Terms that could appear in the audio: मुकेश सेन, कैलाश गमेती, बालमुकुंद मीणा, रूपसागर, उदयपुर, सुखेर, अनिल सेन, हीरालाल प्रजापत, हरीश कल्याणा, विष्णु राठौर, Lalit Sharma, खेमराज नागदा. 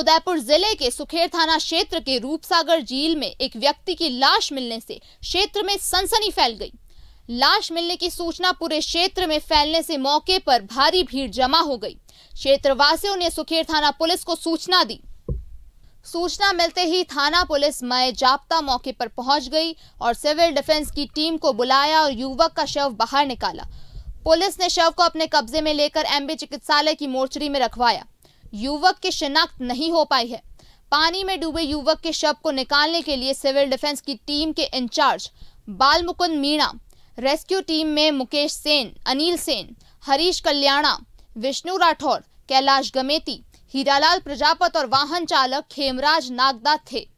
उदयपुर जिले के सुखेर थाना क्षेत्र के रूपसागर झील में एक व्यक्ति की लाश मिलने से क्षेत्र में सनसनी फैल गई। लाश मिलने की सूचना पूरे क्षेत्र में फैलने से मौके पर भारी भीड़ जमा हो गई। क्षेत्रवासियों ने सुखेर थाना पुलिस को सूचना दी। सूचना मिलते ही थाना पुलिस मय जाप्ता मौके पर पहुंच गई और सिविल डिफेंस की टीम को बुलाया और युवक का शव बाहर निकाला। पुलिस ने शव को अपने कब्जे में लेकर एमबी चिकित्सालय की मोर्चरी में रखवाया। युवक की शिनाख्त नहीं हो पाई है। पानी में डूबे युवक के शव को निकालने के लिए सिविल डिफेंस की टीम के incharge बालमुकुंद मीणा, rescue team में मुकेश सेन, अनिल सेन, हरीश कल्याणा, विष्णु राठौर, कैलाश गमेती, हीरालाल प्रजापत और वाहन चालक खेमराज नागदा थे।